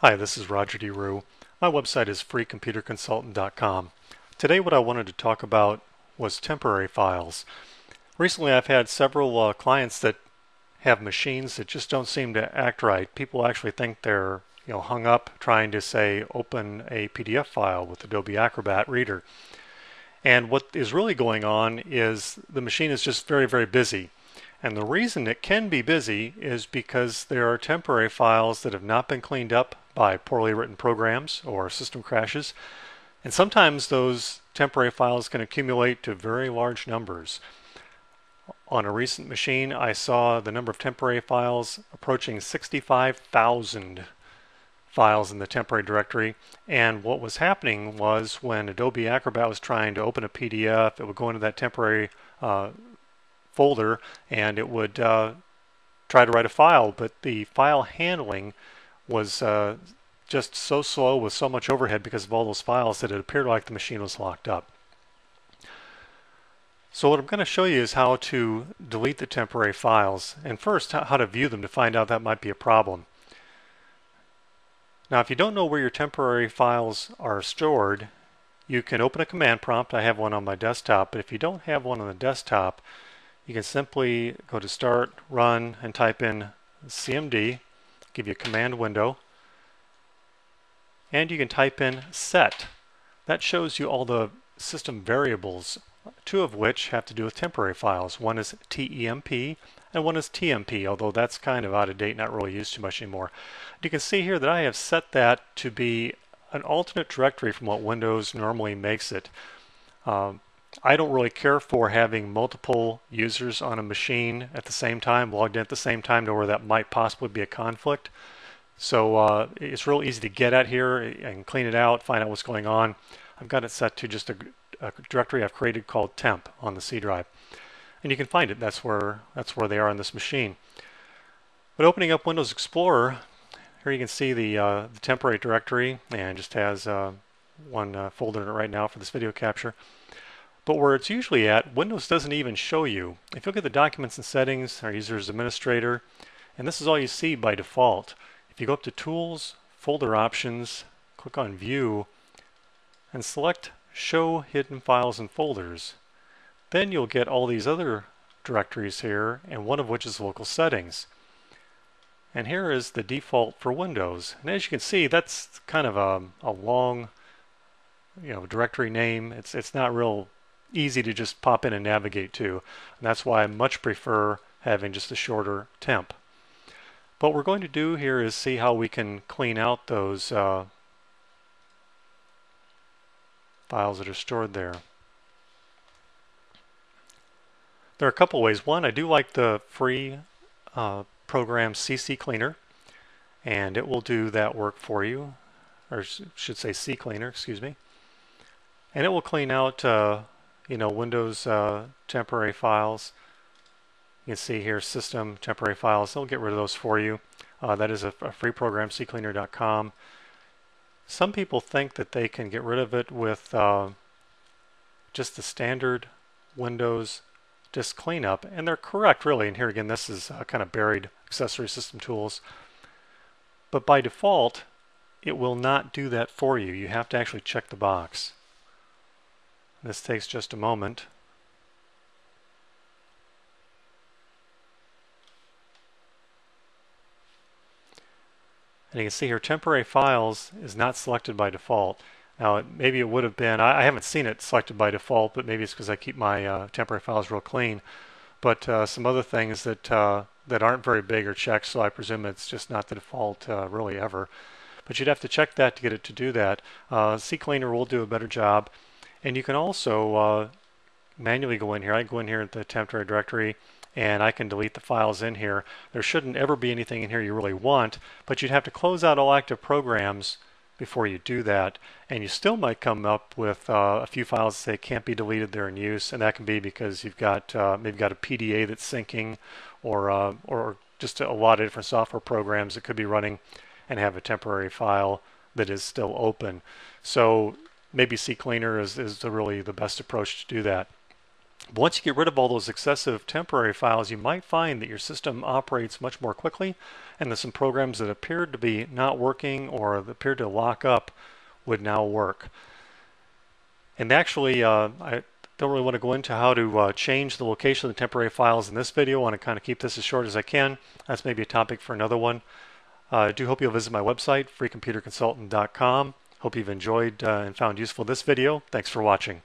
Hi, this is Roger DeRue. My website is FreeComputerConsultant.com. Today what I wanted to talk about was temporary files. Recently I've had several clients that have machines that just don't seem to act right. People actually think they're hung up trying to say open a PDF file with Adobe Acrobat Reader. And what is really going on is the machine is just very, very busy. And the reason it can be busy is because there are temporary files that have not been cleaned up by poorly written programs or system crashes. And sometimes those temporary files can accumulate to very large numbers. On a recent machine, I saw the number of temporary files approaching 65,000 files in the temporary directory. And what was happening was when Adobe Acrobat was trying to open a PDF, it would go into that temporary folder and it would try to write a file, but the file handling was just so slow with so much overhead because of all those files that it appeared like the machine was locked up. So what I'm going to show you is how to delete the temporary files, and first how to view them to find out that might be a problem. Now if you don't know where your temporary files are stored, you can open a command prompt. I have one on my desktop, but if you don't have one on the desktop, you can simply go to Start, Run, and type in CMD, give you a command window, and you can type in set. That shows you all the system variables, two of which have to do with temporary files. One is TEMP and one is TMP, although that's kind of out of date, not really used too much anymore. You can see here that I have set that to be an alternate directory from what Windows normally makes it. I don't really care for having multiple users on a machine at the same time, logged in at the same time, to where that might possibly be a conflict. So it's real easy to get at here and clean it out, find out what's going on. I've got it set to just a directory I've created called temp on the C drive. And you can find it, that's where they are on this machine. But opening up Windows Explorer, here you can see the temporary directory, and just has one folder in it right now for this video capture. But where it's usually at, Windows doesn't even show you. If you look at the Documents and Settings, our User is Administrator, and this is all you see by default. If you go up to Tools, Folder Options, click on View, and select Show Hidden Files and Folders, then you'll get all these other directories here, and one of which is Local Settings. And here is the default for Windows. And as you can see, that's kind of a long, directory name. It's not real easy to just pop in and navigate to, and that's why I much prefer having just a shorter temp. What we're going to do here is see how we can clean out those files that are stored there. There are a couple ways. One, I do like the free program CCleaner, and it will do that work for you, or should say CCleaner, excuse me, and it will clean out Windows temporary files. You can see here system temporary files. They'll get rid of those for you. That is a free program, CCleaner.com. Some people think that they can get rid of it with just the standard Windows disk cleanup, and they're correct, really. And here again, this is kind of buried accessory system tools. But by default, it will not do that for you. You have to actually check the box. This takes just a moment. And you can see here temporary files is not selected by default. Now maybe it would have been, I haven't seen it selected by default, but maybe it's because I keep my temporary files real clean. But some other things that aren't very big are checked, so I presume it's just not the default really ever. But you'd have to check that to get it to do that. CCleaner will do a better job. And you can also manually go in here. I go in here at the temporary directory, and I can delete the files in here. There shouldn't ever be anything in here you really want, but you'd have to close out all active programs before you do that. And you still might come up with a few files that say can't be deleted, they're in use, and that can be because you've got maybe got a PDA that's syncing, or just a lot of different software programs that could be running and have a temporary file that is still open. So maybe CCleaner is really the best approach to do that. Once you get rid of all those excessive temporary files, you might find that your system operates much more quickly, and that some programs that appeared to be not working or appeared to lock up would now work. And actually, I don't really want to go into how to change the location of the temporary files in this video. I want to kind of keep this as short as I can. That's maybe a topic for another one. I do hope you'll visit my website, FreeComputerConsultant.com. Hope you've enjoyed and found useful this video. Thanks for watching.